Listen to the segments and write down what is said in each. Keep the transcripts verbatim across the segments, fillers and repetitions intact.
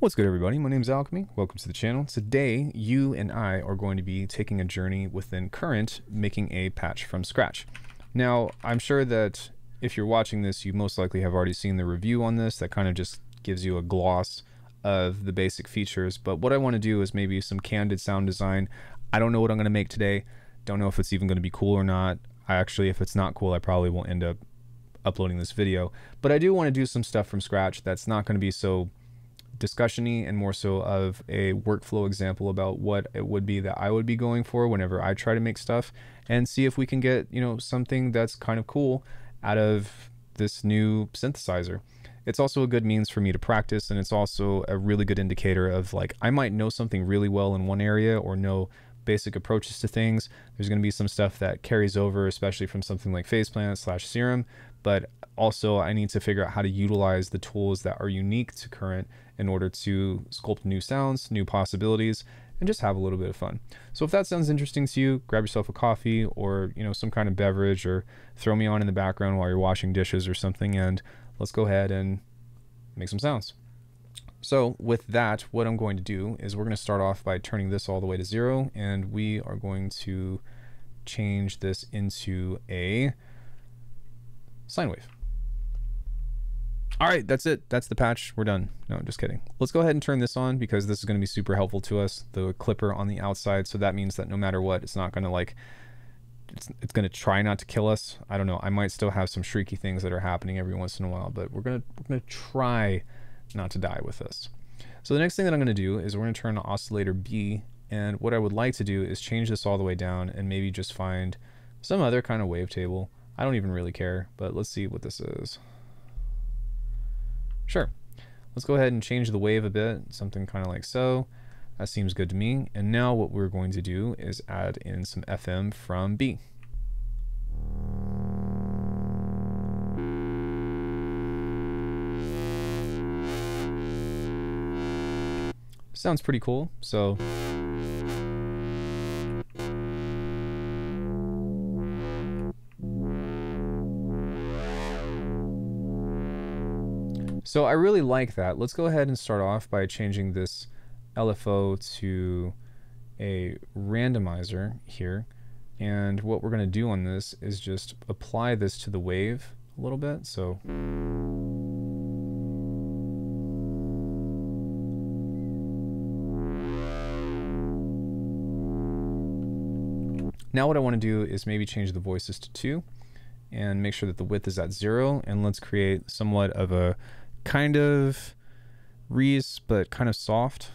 What's good, everybody? My name is Alckemy. Welcome to the channel. Today, you and I are going to be taking a journey within Current, making a patch from scratch. Now, I'm sure that if you're watching this, you most likely have already seen the review on this. That kind of just gives you a gloss of the basic features. But what I want to do is maybe some candid sound design. I don't know what I'm going to make today. Don't know if it's even going to be cool or not. I actually, if it's not cool, I probably will end up uploading this video. But I do want to do some stuff from scratch that's not going to be so discussion-y and more so of a workflow example about what it would be that I would be going for whenever I try to make stuff, and see if we can get, you know, something that's kind of cool out of this new synthesizer. It's also a good means for me to practice, and it's also a really good indicator of, like, I might know something really well in one area or know basic approaches to things. There's going to be some stuff that carries over, especially from something like Phase Plant slash Serum, but also I need to figure out how to utilize the tools that are unique to Current in order to sculpt new sounds, new possibilities, and just have a little bit of fun. So if that sounds interesting to you, grab yourself a coffee or, you know, some kind of beverage, or throw me on in the background while you're washing dishes or something, and let's go ahead and make some sounds. So with that, what I'm going to do is we're going to start off by turning this all the way to zero, and we are going to change this into a sine wave. All right, that's it. That's the patch. We're done. No, I'm just kidding. Let's go ahead and turn this on, because this is going to be super helpful to us. The clipper on the outside, so that means that no matter what, it's not going to like, it's, it's going to try not to kill us. I don't know. I might still have some shrieky things that are happening every once in a while, but we're going to, we're going to try not to die with us. So the next thing that I'm going to do is we're going to turn on oscillator B, and what I would like to do is change this all the way down and maybe just find some other kind of wavetable. I don't even really care, but let's see what this is. Sure. Let's go ahead and change the wave a bit, something kind of like so. That seems good to me. And now what we're going to do is add in some F M from B. Sounds pretty cool. So So I really like that. Let's go ahead and start off by changing this L F O to a randomizer here. And what we're going to do on this is just apply this to the wave a little bit. So now what I want to do is maybe change the voices to two and make sure that the width is at zero, and let's create somewhat of a kind of reese but kind of soft.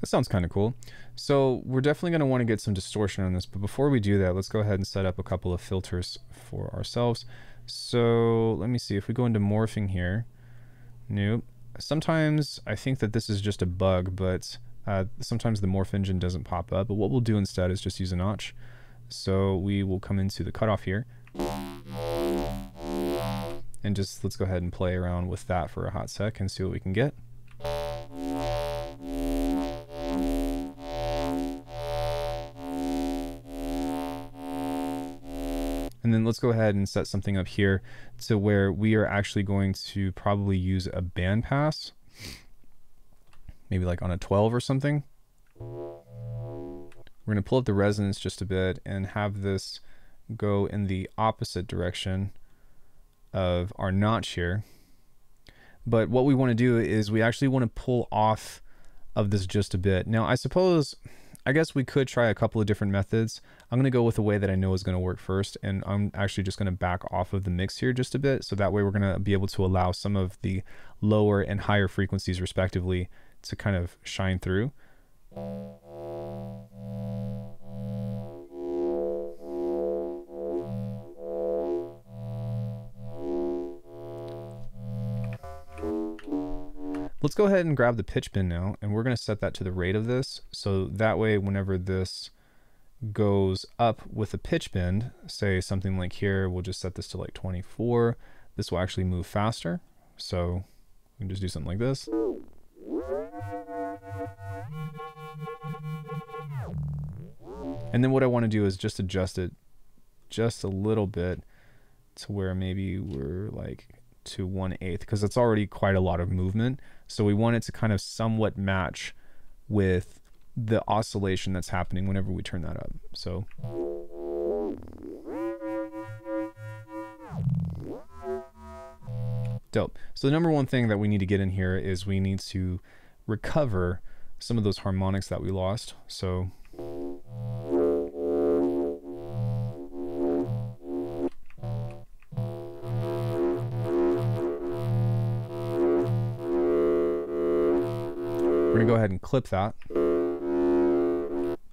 That sounds kind of cool. So we're definitely going to want to get some distortion on this, but before we do that, let's go ahead and set up a couple of filters for ourselves. So let me see if we go into morphing here. Nope. Sometimes I think that this is just a bug, but uh, sometimes the morph engine doesn't pop up. But what we'll do instead is just use a notch. So we will come into the cutoff here, and just let's go ahead and play around with that for a hot sec and see what we can get. And then let's go ahead and set something up here to where we are actually going to probably use a bandpass, maybe like on a twelve or something. We're going to pull up the resonance just a bit and have this go in the opposite direction of our notch here. But what we want to do is we actually want to pull off of this just a bit. Now, I suppose, I guess we could try a couple of different methods. I'm going to go with the way that I know is going to work first, and I'm actually just going to back off of the mix here just a bit. So that way we're going to be able to allow some of the lower and higher frequencies respectively to kind of shine through. Let's go ahead and grab the pitch bin now, and we're going to set that to the rate of this. So that way, whenever this goes up with a pitch bend, say something like here, we'll just set this to like twenty-four. This will actually move faster. So we can just do something like this. And then what I want to do is just adjust it just a little bit to where maybe we're like to one eighth, because it's already quite a lot of movement. So we want it to kind of somewhat match with the oscillation that's happening whenever we turn that up. So. Dope. So the number one thing that we need to get in here is we need to recover some of those harmonics that we lost. So. We're gonna go ahead and clip that.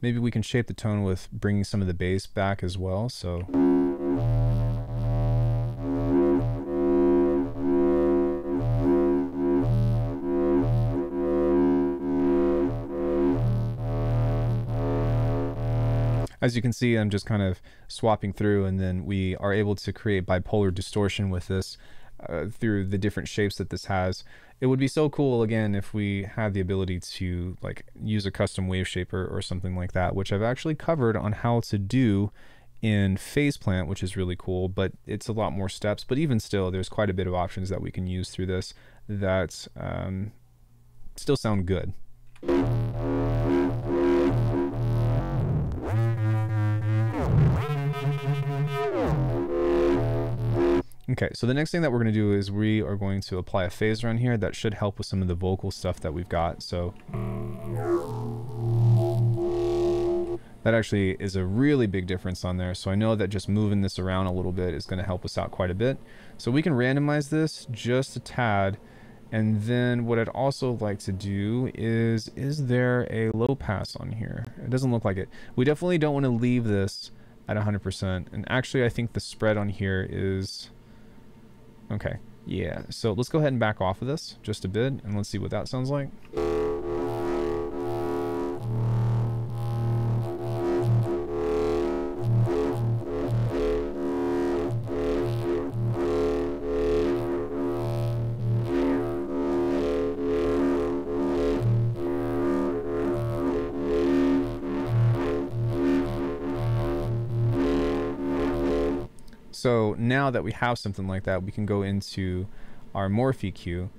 Maybe we can shape the tone with bringing some of the bass back as well, so. As you can see, I'm just kind of swapping through, and then we are able to create bipolar distortion with this uh, through the different shapes that this has. It would be so cool, again, if we had the ability to like use a custom wave shaper or something like that, which I've actually covered on how to do in Phase Plant, which is really cool, but it's a lot more steps. But even still, there's quite a bit of options that we can use through this that um, still sound good. Okay, so the next thing that we're going to do is we are going to apply a phaser on here that should help with some of the vocal stuff that we've got. So that actually is a really big difference on there. So I know that just moving this around a little bit is going to help us out quite a bit. So we can randomize this just a tad. And then what I'd also like to do is, is there a low pass on here? It doesn't look like it. We definitely don't want to leave this at one hundred percent. And actually, I think the spread on here is... Okay, yeah, so let's go ahead and back off of this just a bit, and let's see what that sounds like. So now that we have something like that, we can go into our morph E Q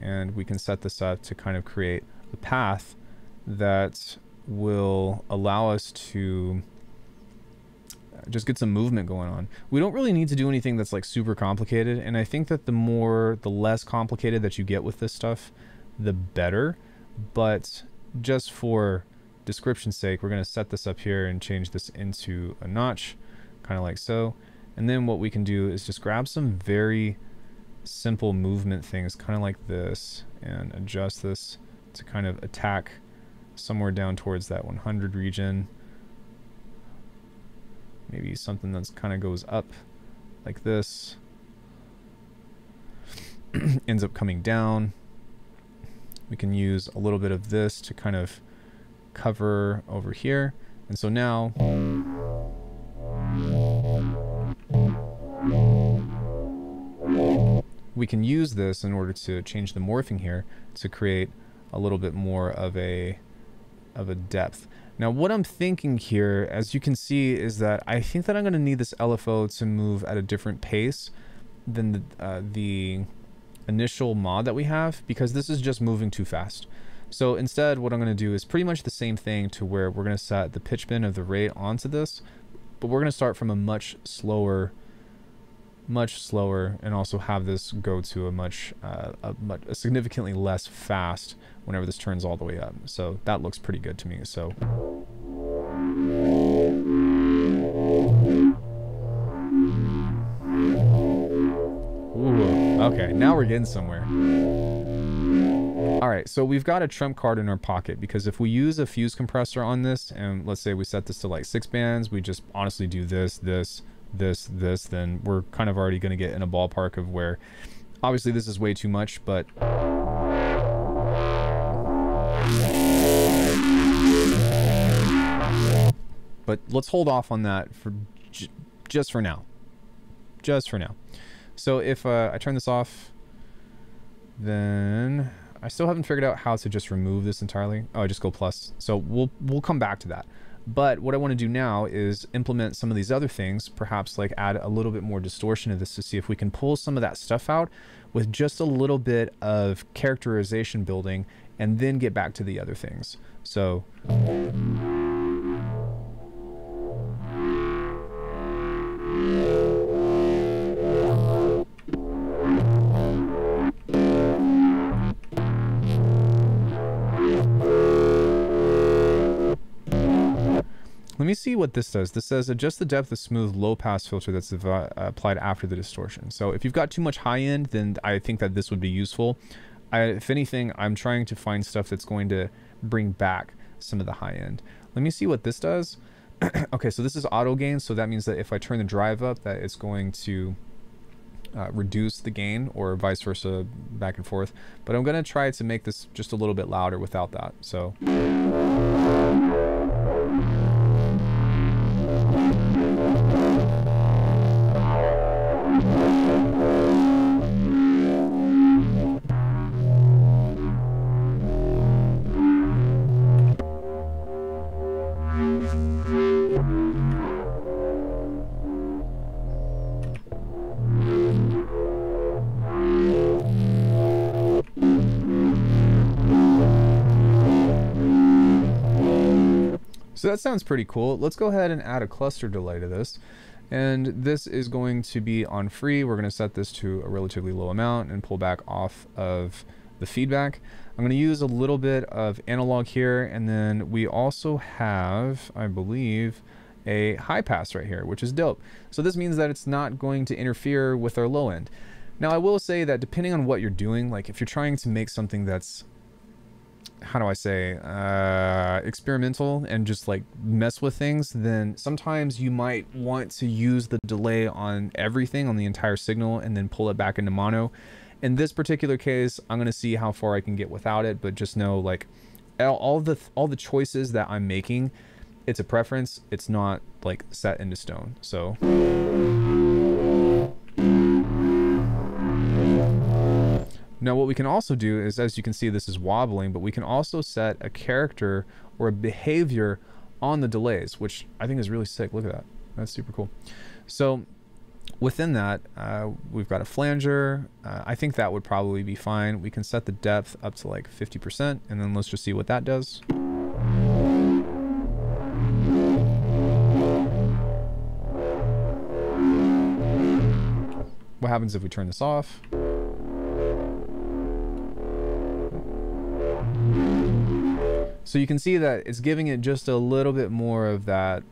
and we can set this up to kind of create a path that will allow us to just get some movement going on. We don't really need to do anything that's like super complicated, and I think that the more, the less complicated that you get with this stuff, the better. But just for description's sake, we're going to set this up here and change this into a notch, kind of like so. And then what we can do is just grab some very simple movement things, kind of like this, and adjust this to kind of attack somewhere down towards that one hundred region. Maybe something that's kind of goes up like this, ends up coming down. We can use a little bit of this to kind of cover over here. And so now, we can use this in order to change the morphing here to create a little bit more of a of a depth. Now what I'm thinking here, as you can see, is that I think that I'm going to need this L F O to move at a different pace than the, uh, the initial mod that we have, because this is just moving too fast. So instead what I'm going to do is pretty much the same thing, to where we're going to set the pitch bend of the rate onto this, but we're going to start from a much slower much slower and also have this go to a much, uh, a much a significantly less fast whenever this turns all the way up. So that looks pretty good to me. So ooh, okay, now we're getting somewhere. All right, so we've got a trump card in our pocket, because if we use a fuse compressor on this, and let's say we set this to like six bands, we just honestly do this, this, this, this, then we're kind of already going to get in a ballpark of where, obviously this is way too much, but but let's hold off on that for j just for now, just for now. So if uh, I turn this off, then I still haven't figured out how to just remove this entirely. Oh, I just go plus. So we'll we'll come back to that. But what I want to do now is implement some of these other things, perhaps like add a little bit more distortion to this to see if we can pull some of that stuff out with just a little bit of characterization building and then get back to the other things. So... Let me see what this does. This says adjust the depth of smooth low pass filter that's applied after the distortion. So if you've got too much high end, then I think that this would be useful. I, if anything, I'm trying to find stuff that's going to bring back some of the high end. Let me see what this does. Okay, so this is auto gain. So that means that if I turn the drive up, that it's going to uh, reduce the gain or vice versa, back and forth. But I'm gonna try to make this just a little bit louder without that, so. So that sounds pretty cool. Let's go ahead and add a cluster delay to this. And this is going to be on free. We're gonna set this to a relatively low amount and pull back off of the feedback. I'm gonna use a little bit of analog here. And then we also have, I believe, a high pass right here, which is dope. So this means that it's not going to interfere with our low end. Now I will say that depending on what you're doing, like if you're trying to make something that's, how do I say, uh, experimental and just like mess with things, then sometimes you might want to use the delay on everything, on the entire signal, and then pull it back into mono. In this particular case, I'm going to see how far I can get without it, but just know like all the, all the choices that I'm making, it's a preference. It's not like set into stone. So... Now what we can also do is, as you can see, this is wobbling, but we can also set a character or a behavior on the delays, which I think is really sick. Look at that. That's super cool. So within that, uh, we've got a flanger. Uh, I think that would probably be fine. We can set the depth up to like fifty percent, and then let's just see what that does. What happens if we turn this off? So you can see that it's giving it just a little bit more of that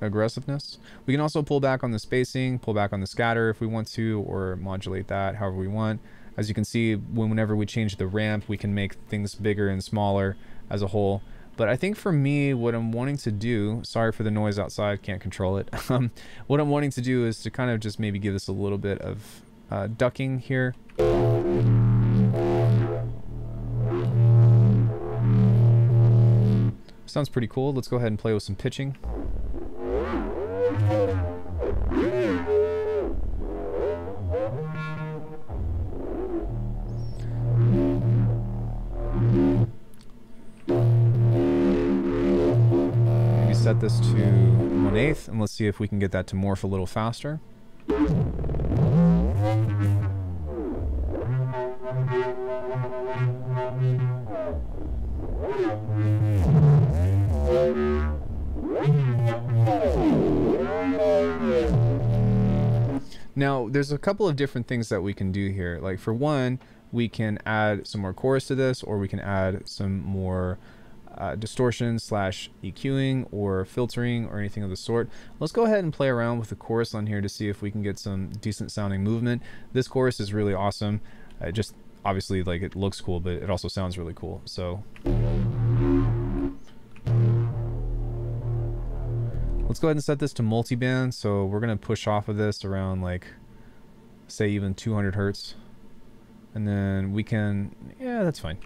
aggressiveness. We can also pull back on the spacing, pull back on the scatter if we want to, or modulate that however we want. As you can see, whenever we change the ramp, we can make things bigger and smaller as a whole. But I think for me, what I'm wanting to do, sorry for the noise outside, can't control it. What I'm wanting to do is to kind of just maybe give this a little bit of uh, ducking here. Sounds pretty cool. Let's go ahead and play with some pitching. Maybe set this to one eighth, and let's see if we can get that to morph a little faster. Now, there's a couple of different things that we can do here. Like for one, we can add some more chorus to this, or we can add some more uh, distortion slash EQing or filtering or anything of the sort. Let's go ahead and play around with the chorus on here to see if we can get some decent sounding movement. This chorus is really awesome. It just obviously like it looks cool, but it also sounds really cool. So let's go ahead and set this to multiband. So we're gonna push off of this around like, say even two hundred hertz. And then we can, yeah, that's fine.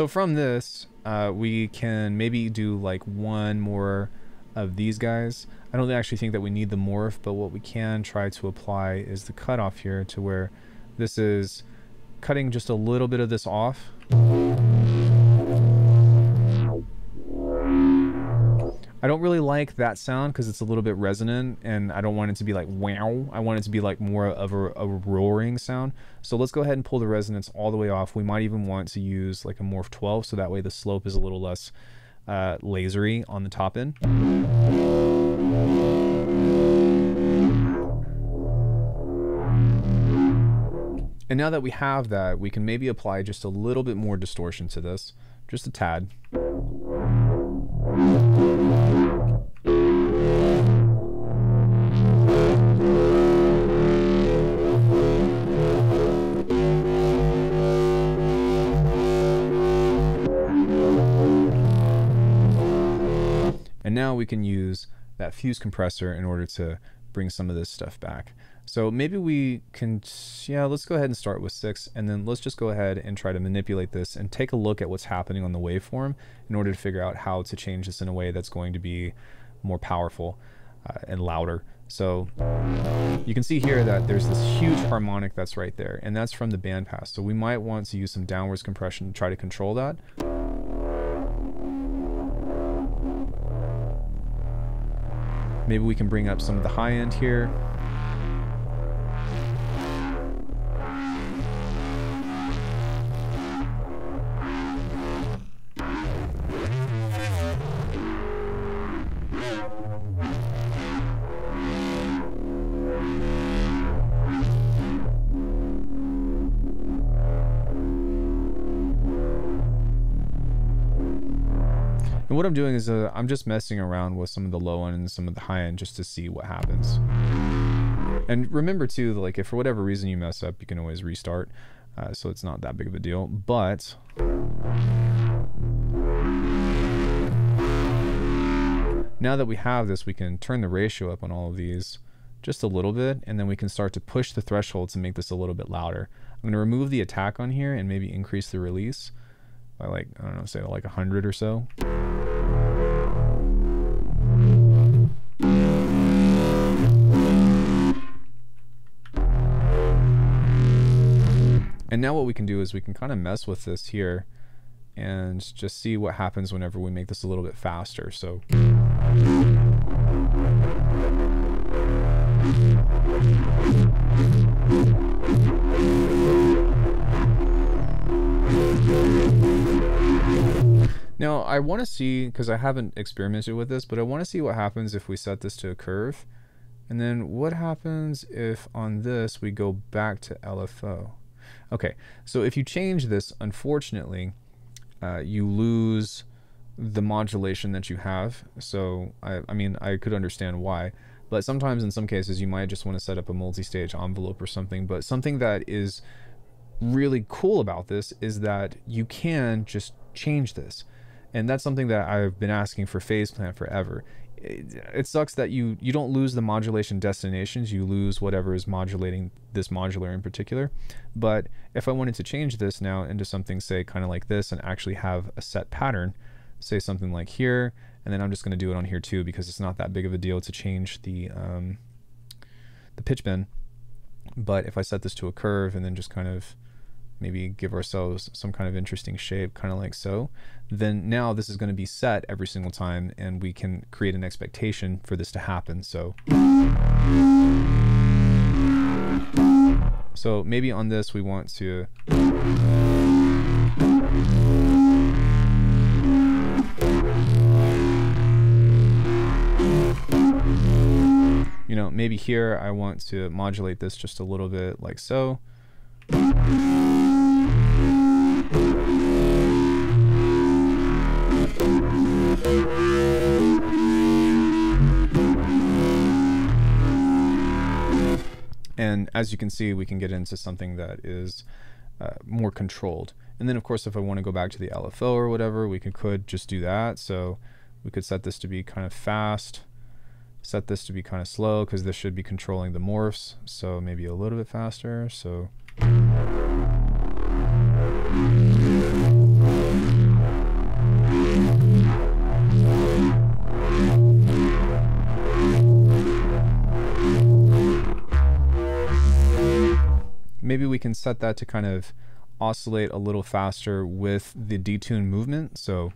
So from this, uh, we can maybe do like one more of these guys. I don't actually think that we need the morph, but what we can try to apply is the cutoff here to where this is cutting just a little bit of this off. I don't really like that sound because it's a little bit resonant and I don't want it to be like wow. I want it to be like more of a, a roaring sound. So let's go ahead and pull the resonance all the way off. We might even want to use like a Morph twelve so that way the slope is a little less uh, lasery on the top end. And now that we have that, we can maybe apply just a little bit more distortion to this, just a tad. And now we can use that fuse compressor in order to bring some of this stuff back. So maybe we can, yeah, let's go ahead and start with six, and then let's just go ahead and try to manipulate this and take a look at what's happening on the waveform in order to figure out how to change this in a way that's going to be more powerful uh, and louder. So you can see here that there's this huge harmonic that's right there, and that's from the bandpass. So we might want to use some downwards compression to try to control that. Maybe we can bring up some of the high end here. And what I'm doing is uh, I'm just messing around with some of the low end and some of the high end just to see what happens. And remember too, like if for whatever reason you mess up, you can always restart. Uh, so it's not that big of a deal, but now that we have this, we can turn the ratio up on all of these just a little bit, and then we can start to push the threshold to make this a little bit louder. I'm gonna remove the attack on here and maybe increase the release by like, I don't know, say like a hundred or so. And now what we can do is we can kind of mess with this here and just see what happens whenever we make this a little bit faster. So now I want to see, because I haven't experimented with this, but I want to see what happens if we set this to a curve. And then what happens if on this we go back to L F O? Okay, so if you change this, unfortunately, uh, you lose the modulation that you have. So, I, I mean, I could understand why, but sometimes in some cases you might just want to set up a multi-stage envelope or something. But something that is really cool about this is that you can just change this. And that's something that I've been asking for Phase Plant forever. It, it sucks that you, you don't lose the modulation destinations, you lose whatever is modulating this modular in particular. But if I wanted to change this now into something, say, kind of like this and actually have a set pattern, say something like here, and then I'm just going to do it on here too because it's not that big of a deal to change the, um, the pitch bend. But if I set this to a curve and then just kind of maybe give ourselves some kind of interesting shape, kind of like so, then now this is going to be set every single time and we can create an expectation for this to happen. So, so maybe on this we want to, you know, maybe here I want to modulate this just a little bit like so. And as you can see, we can get into something that is uh, more controlled. And then of course, if I want to go back to the L F O or whatever, we could, could just do that. So we could set this to be kind of fast, set this to be kind of slow, because this should be controlling the morphs. So maybe a little bit faster. So. maybe we can set that to kind of oscillate a little faster with the detune movement. So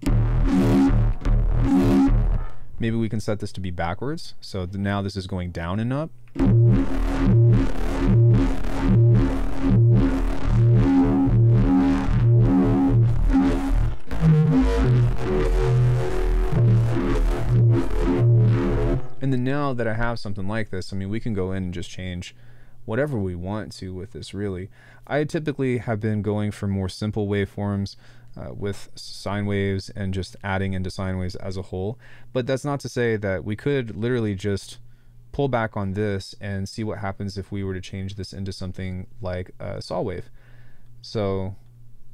maybe we can set this to be backwards. So now this is going down and up. And then now that I have something like this, I mean, we can go in and just change whatever we want to with this, really. I typically have been going for more simple waveforms uh, with sine waves and just adding into sine waves as a whole. But that's not to say that we could literally just pull back on this and see what happens if we were to change this into something like a saw wave. So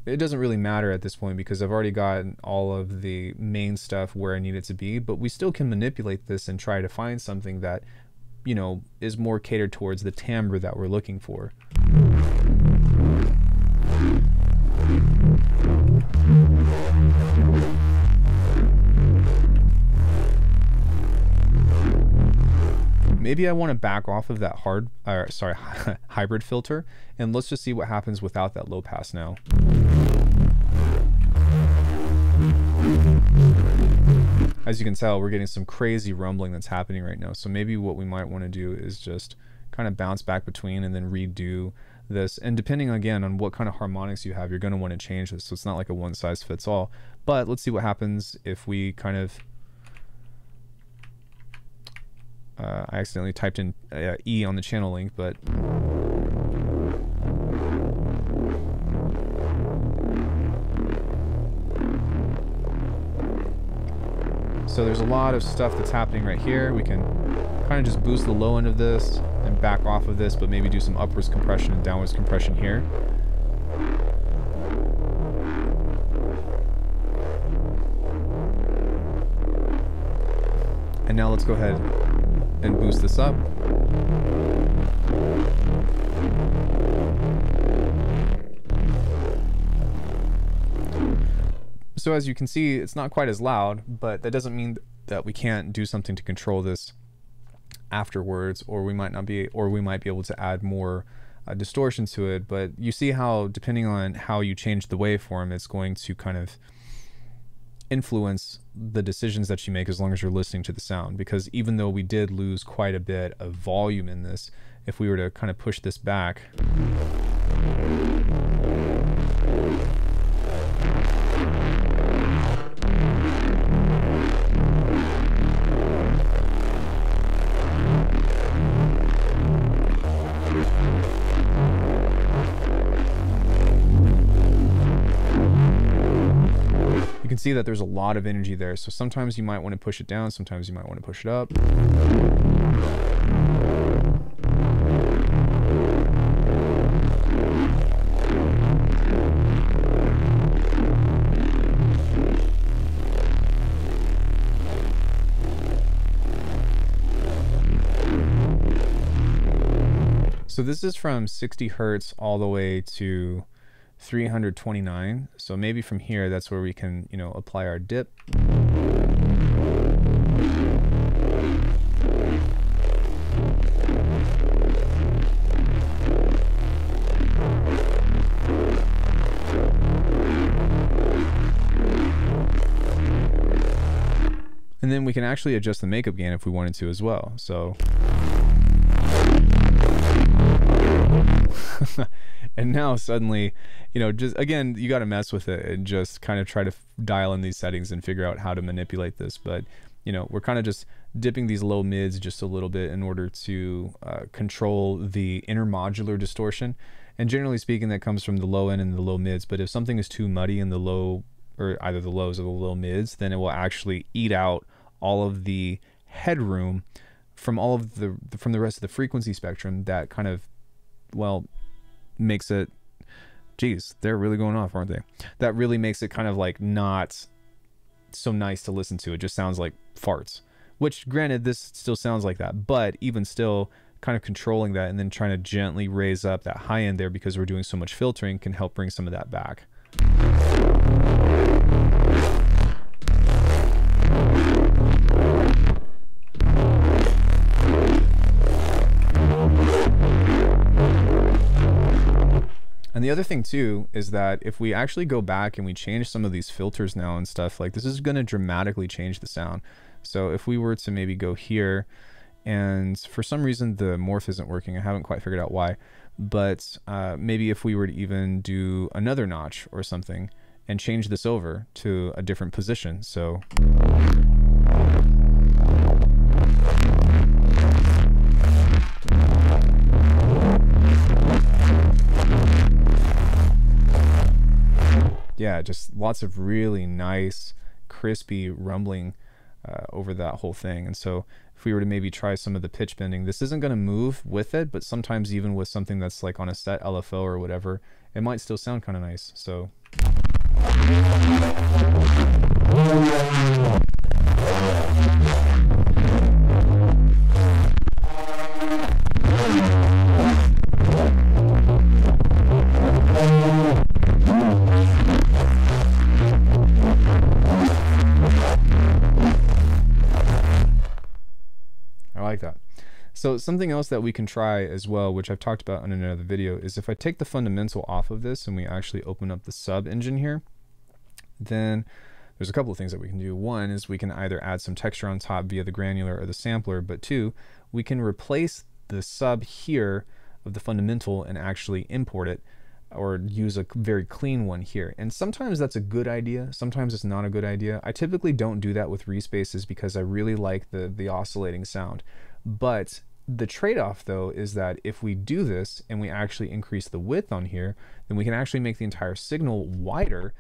it doesn't really matter at this point because I've already gotten all of the main stuff where I need it to be, but we still can manipulate this and try to find something that, you know, is more catered towards the timbre that we're looking for. Maybe I want to back off of that hard, uh, sorry, hybrid filter, and let's just see what happens without that low pass now. As you can tell, we're getting some crazy rumbling that's happening right now. So maybe what we might want to do is just kind of bounce back between and then redo this. And depending, again, on what kind of harmonics you have, you're going to want to change this. So it's not like a one size fits all. But let's see what happens if we kind of... Uh, I accidentally typed in uh, E on the channel link, but... So there's a lot of stuff that's happening right here. We can kind of just boost the low end of this and back off of this, but maybe do some upwards compression and downwards compression here. And now let's go ahead and boost this up. So as you can see, it's not quite as loud, but that doesn't mean that we can't do something to control this afterwards, or we might not be, or we might be able to add more uh, distortion to it. But you see how, depending on how you change the waveform, it's going to kind of influence the decisions that you make as long as you're listening to the sound. Because even though we did lose quite a bit of volume in this, if we were to kind of push this back, see that there's a lot of energy there. So sometimes you might want to push it down, sometimes you might want to push it up. So this is from sixty hertz all the way to three hundred twenty-nine. So maybe from here, that's where we can, you know, apply our dip. And then we can actually adjust the makeup gain if we wanted to as well. So and now suddenly, you know, just again, you got to mess with it and just kind of try to dial in these settings and figure out how to manipulate this. But, you know, we're kind of just dipping these low mids just a little bit in order to uh, control the intermodular distortion. And generally speaking, that comes from the low end and the low mids. But if something is too muddy in the low, or either the lows or the low mids, then it will actually eat out all of the headroom from all of the, from the rest of the frequency spectrum that kind of, well, makes it, geez, they're really going off, aren't they? That really makes it kind of like not so nice to listen to. It just sounds like farts, which granted this still sounds like that, but even still kind of controlling that and then trying to gently raise up that high end there because we're doing so much filtering can help bring some of that back. And the other thing too is that if we actually go back and we change some of these filters now and stuff, like this is going to dramatically change the sound. So if we were to maybe go here, and for some reason the morph isn't working, I haven't quite figured out why, but uh, maybe if we were to even do another notch or something and change this over to a different position. So yeah, just lots of really nice, crispy rumbling uh, over that whole thing. And so if we were to maybe try some of the pitch bending, this isn't going to move with it, but sometimes even with something that's like on a set L F O or whatever, it might still sound kind of nice. So like that. So something else that we can try as well, which I've talked about in another video, is if I take the fundamental off of this and we actually open up the sub engine here, then there's a couple of things that we can do. One is we can either add some texture on top via the granular or the sampler, but two, we can replace the sub here of the fundamental and actually import it or use a very clean one here. And sometimes that's a good idea, sometimes it's not a good idea. I typically don't do that with respaces because I really like the, the oscillating sound. But the trade-off though is that if we do this and we actually increase the width on here, then we can actually make the entire signal wider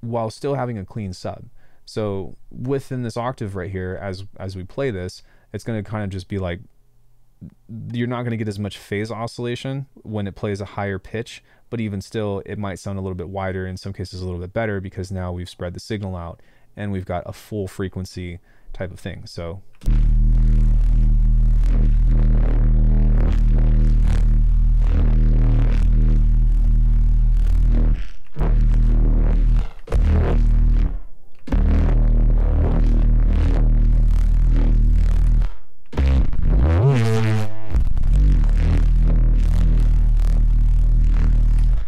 while still having a clean sub. So within this octave right here, as, as we play this, it's gonna kind of just be like, you're not going to get as much phase oscillation when it plays a higher pitch, but even still it might sound a little bit wider, in some cases a little bit better, because now we've spread the signal out and we've got a full frequency type of thing. So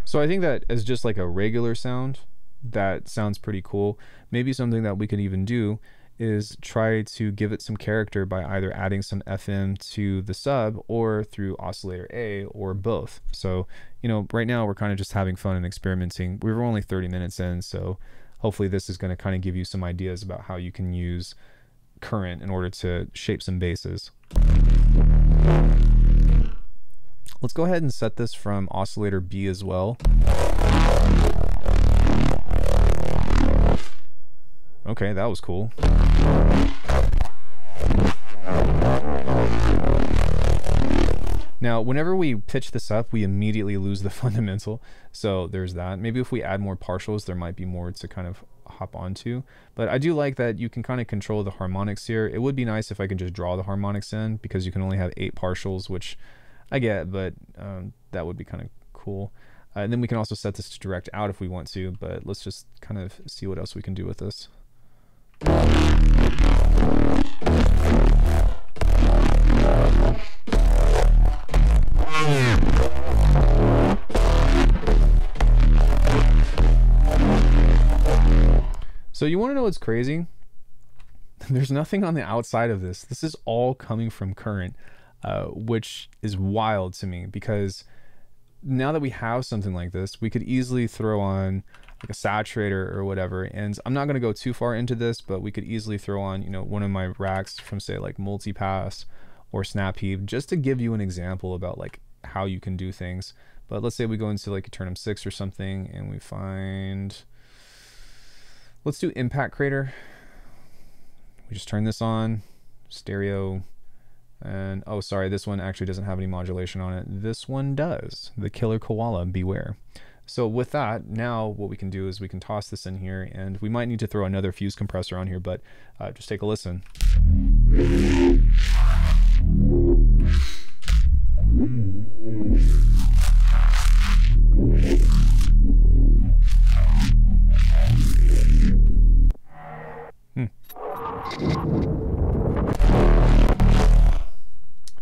So I think that as just like a regular sound, that sounds pretty cool. Maybe something that we could even do is try to give it some character by either adding some F M to the sub or through oscillator A or both. So, you know, right now we're kind of just having fun and experimenting. We were only thirty minutes in, so hopefully this is going to kind of give you some ideas about how you can use Current in order to shape some basses. Let's go ahead and set this from oscillator B as well. Okay, that was cool. Now, whenever we pitch this up, we immediately lose the fundamental. So there's that. Maybe if we add more partials, there might be more to kind of hop onto. But I do like that you can kind of control the harmonics here. It would be nice if I could just draw the harmonics in, because you can only have eight partials, which I get, but um, that would be kind of cool. Uh, and then we can also set this to direct out if we want to, but let's just kind of see what else we can do with this. So you want to know what's crazy? There's nothing on the outside of this. This is all coming from Current. Uh, which is wild to me, because now that we have something like this, we could easily throw on like a saturator or whatever. And I'm not going to go too far into this, but we could easily throw on, you know, one of my racks from say like Multipass or Snap Heave, just to give you an example about like how you can do things. But let's say we go into like Eternum six or something, and we find, let's do Impact Crater. We just turn this on, stereo. And oh, sorry, this one actually doesn't have any modulation on it. This one does. The Killer Koala, beware. So with that, now what we can do is we can toss this in here, and we might need to throw another fuse compressor on here, but uh, just take a listen.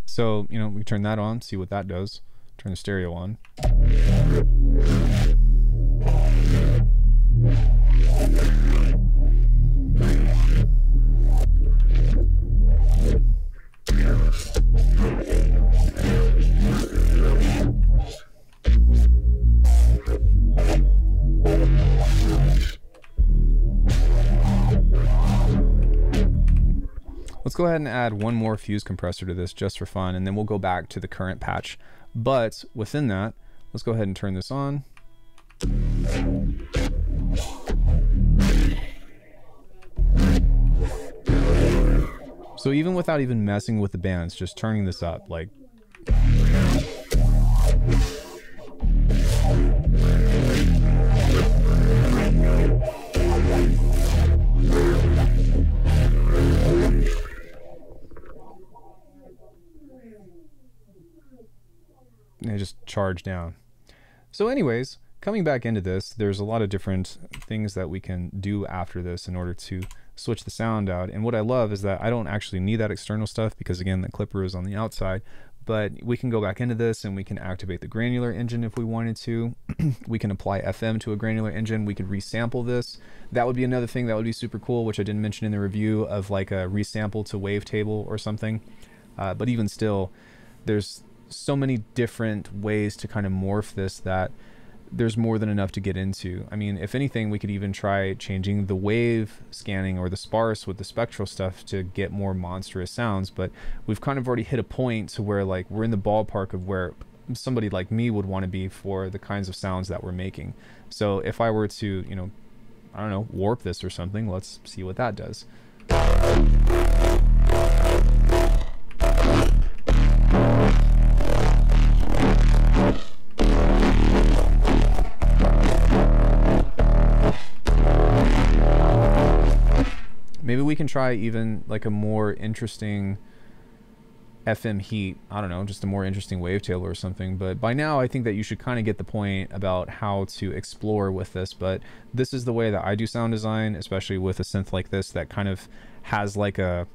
So, you know, we turn that on, see what that does. Turn the stereo on. Let's go ahead and add one more fuse compressor to this just for fun, and then we'll go back to the current patch. But within that, let's go ahead and turn this on. So even without even messing with the bands, just turning this up, like. And just charge down. So anyways, coming back into this, there's a lot of different things that we can do after this in order to switch the sound out. And what I love is that I don't actually need that external stuff because again, the clipper is on the outside, but we can go back into this and we can activate the granular engine if we wanted to. We can apply F M to a granular engine. We could resample this. That would be another thing that would be super cool, which I didn't mention in the review, of like a resample to wavetable or something. Uh, but even still, there's so many different ways to kind of morph this that there's more than enough to get into. I mean, if anything, we could even try changing the wave scanning or the sparse with the spectral stuff to get more monstrous sounds, but we've kind of already hit a point to where like we're in the ballpark of where somebody like me would want to be for the kinds of sounds that we're making. So if I were to, you know, I don't know, warp this or something, let's see what that does. Maybe we can try even like a more interesting F M heat. I don't know, just a more interesting wavetable or something. But by now, I think that you should kind of get the point about how to explore with this. But this is the way that I do sound design, especially with a synth like this that kind of has like a,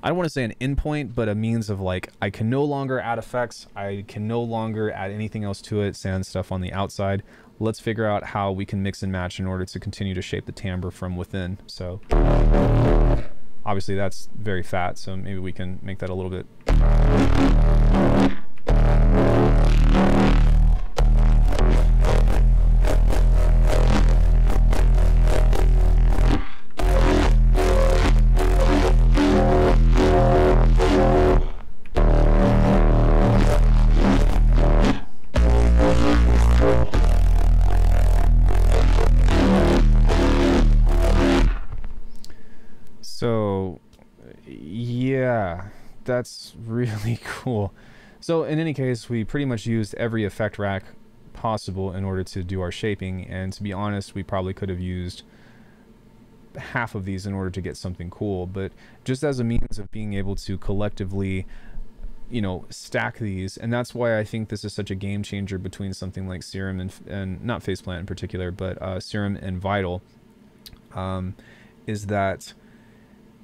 I don't want to say an endpoint, but a means of like, I can no longer add effects. I can no longer add anything else to it, sand stuff on the outside. Let's figure out how we can mix and match in order to continue to shape the timbre from within. So obviously that's very fat, so maybe we can make that a little bit. That's really cool. So in any case, we pretty much used every effect rack possible in order to do our shaping. And to be honest, we probably could have used half of these in order to get something cool. But just as a means of being able to collectively, you know, stack these. And that's why I think this is such a game changer between something like Serum and, and not Phase Plant in particular, but uh, Serum and Vital, um, is that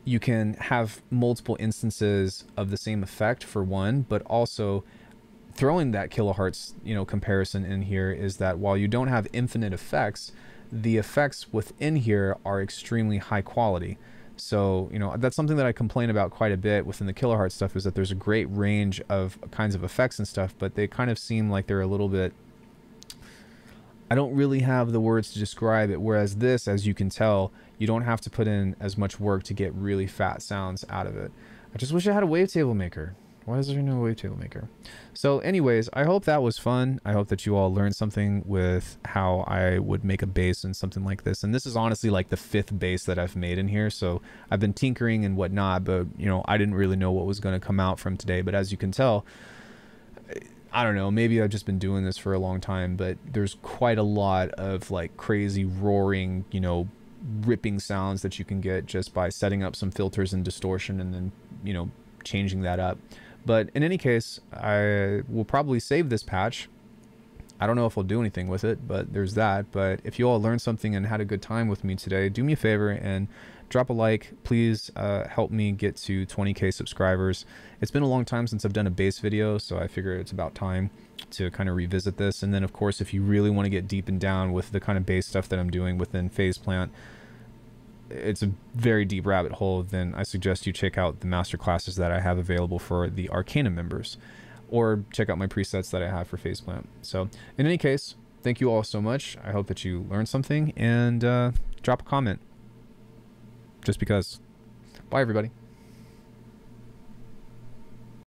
you can have multiple instances of the same effect for one, but also throwing that kilohertz, you know, comparison in here is that while you don't have infinite effects, the effects within here are extremely high quality. So, you know, that's something that I complain about quite a bit within the kilohertz stuff, is that there's a great range of kinds of effects and stuff, but they kind of seem like they're a little bit, I don't really have the words to describe it. Whereas this, as you can tell, you don't have to put in as much work to get really fat sounds out of it. I just wish I had a wavetable maker. Why is there no wavetable maker? So anyways, I hope that was fun. I hope that you all learned something with how I would make a bass and something like this. And this is honestly like the fifth bass that I've made in here. So I've been tinkering and whatnot, but you know, I didn't really know what was going to come out from today. But as you can tell, I don't know, maybe I've just been doing this for a long time, but there's quite a lot of like crazy roaring, you know, ripping sounds that you can get just by setting up some filters and distortion and then, you know, changing that up. But in any case, I will probably save this patch I don't know if we'll do anything with it, but there's that. But if you all learned something and had a good time with me today, do me a favor and drop a like. Please uh, help me get to twenty K subscribers. It's been a long time since I've done a base video, so I figure it's about time to kind of revisit this. And then, of course, if you really want to get deep and down with the kind of base stuff that I'm doing within Phase Plant, it's a very deep rabbit hole, then I suggest you check out the master classes that I have available for the Arcana members, or check out my presets that I have for Phase Plant. So in any case, thank you all so much. I hope that you learned something, and uh, drop a comment just because. Bye, everybody.